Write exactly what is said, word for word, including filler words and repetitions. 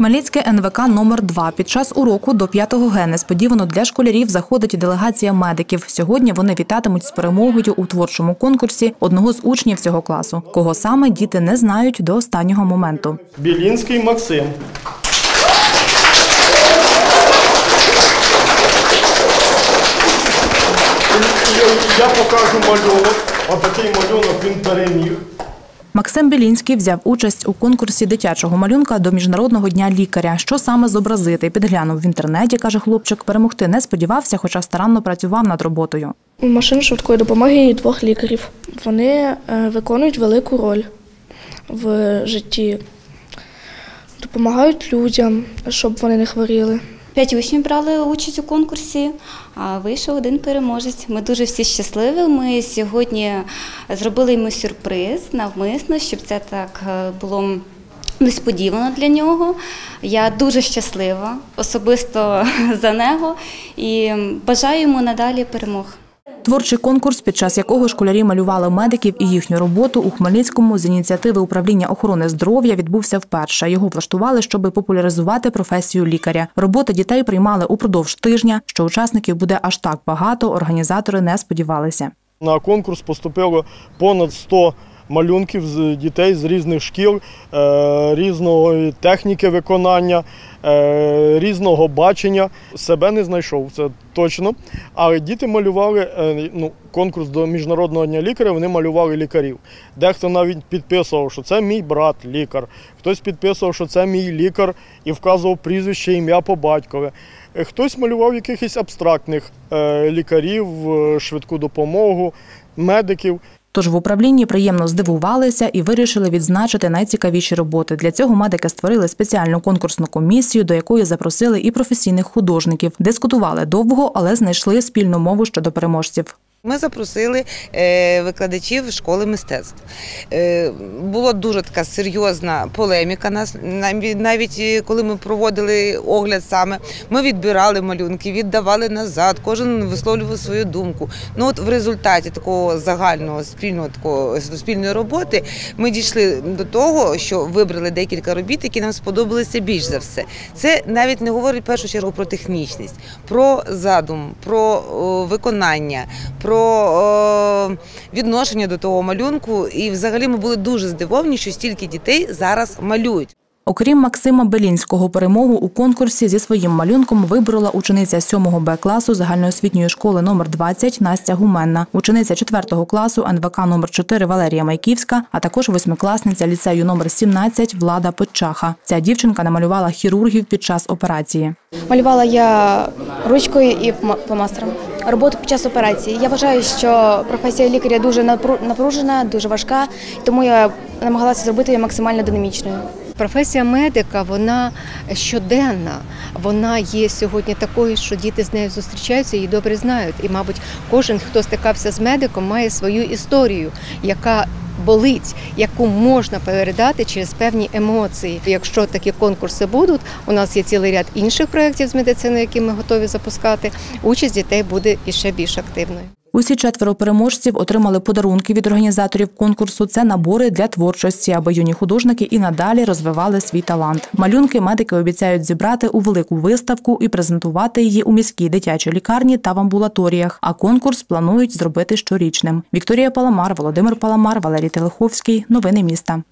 Хмельницьке НВК номер два. Під час уроку до п'ятого Г несподівано для школярів заходить делегація медиків. Сьогодні вони вітатимуть з перемогою у творчому конкурсі одного з учнів цього класу. Кого саме, діти не знають до останнього моменту. Білінський Максим. Я покажу малюнок. Отакий малюнок, він переміг. Максим Білінський взяв участь у конкурсі дитячого малюнка до Міжнародного дня лікаря. Що саме зобразити, підглянув в інтернеті, каже хлопчик. Перемогти не сподівався, хоча старанно працював над роботою. Машини швидкої допомоги і двох лікарів. Вони виконують велику роль в житті. Допомагають людям, щоб вони не хворіли. П'ять учнів брали участь у конкурсі, а вийшов один переможець. Ми дуже всі щасливі. Ми сьогодні зробили йому сюрприз навмисно, щоб це так було несподівано для нього. Я дуже щаслива особисто за нього і бажаю йому надалі перемог. Творчий конкурс, під час якого школярі малювали медиків і їхню роботу, у Хмельницькому з ініціативи управління охорони здоров'я відбувся вперше. Його влаштували, щоб популяризувати професію лікаря. Роботи дітей приймали упродовж тижня. Що учасників буде аж так багато, організатори не сподівалися. На конкурс поступило понад сто малюнків з дітей з різних шкіл, різної техніки виконання, різного бачення. Себе не знайшов, це точно. Але діти малювали, ну, конкурс до Міжнародного дня лікаря, вони малювали лікарів. Дехто навіть підписував, що це мій брат лікар, хтось підписував, що це мій лікар і вказував прізвище, ім'я по батькові. Хтось малював якихось абстрактних лікарів, швидку допомогу, медиків. Тож в управлінні приємно здивувалися і вирішили відзначити найцікавіші роботи. Для цього медики створили спеціальну конкурсну комісію, до якої запросили і професійних художників. Дискутували довго, але знайшли спільну мову щодо переможців. Ми запросили викладачів школи мистецтв. Була дуже така серйозна полеміка. Навіть коли ми проводили огляд саме, ми відбирали малюнки, віддавали назад, кожен висловлював свою думку. Ну от в результаті такого загального спільного такого спільної роботи ми дійшли до того, що вибрали декілька робіт, які нам сподобалися більш за все. Це навіть не говорить в першу чергу про технічність, про задум, про виконання, про про відношення до того малюнку. І взагалі ми були дуже здивовані, що стільки дітей зараз малюють. Окрім Максима Білінського, перемогу у конкурсі зі своїм малюнком виборола учениця сьомого Б класу загальноосвітньої школи номер двадцять Настя Гуменна, учениця четвертого класу НВК номер чотири Валерія Майківська, а також восьмикласниця ліцею номер сімнадцять Влада Печаха. Ця дівчинка намалювала хірургів під час операції. Малювала я ручкою і фломастером. Роботу під час операції. Я вважаю, що професія лікаря дуже напружена, дуже важка, тому я намагалася зробити її максимально динамічною. Професія медика, вона щоденна, вона є сьогодні такою, що діти з нею зустрічаються, її добре знають. І, мабуть, кожен, хто стикався з медиком, має свою історію, яка болить, яку можна передати через певні емоції. Якщо такі конкурси будуть, у нас є цілий ряд інших проєктів з медицини, які ми готові запускати, участь дітей буде іще більш активною. Усі четверо переможців отримали подарунки від організаторів конкурсу. Це набори для творчості, аби юні художники і надалі розвивали свій талант. Малюнки медики обіцяють зібрати у велику виставку і презентувати її у міській дитячій лікарні та в амбулаторіях. А конкурс планують зробити щорічним. Вікторія Паламар, Володимир Паламар, Валерій Телеховський. Новини міста.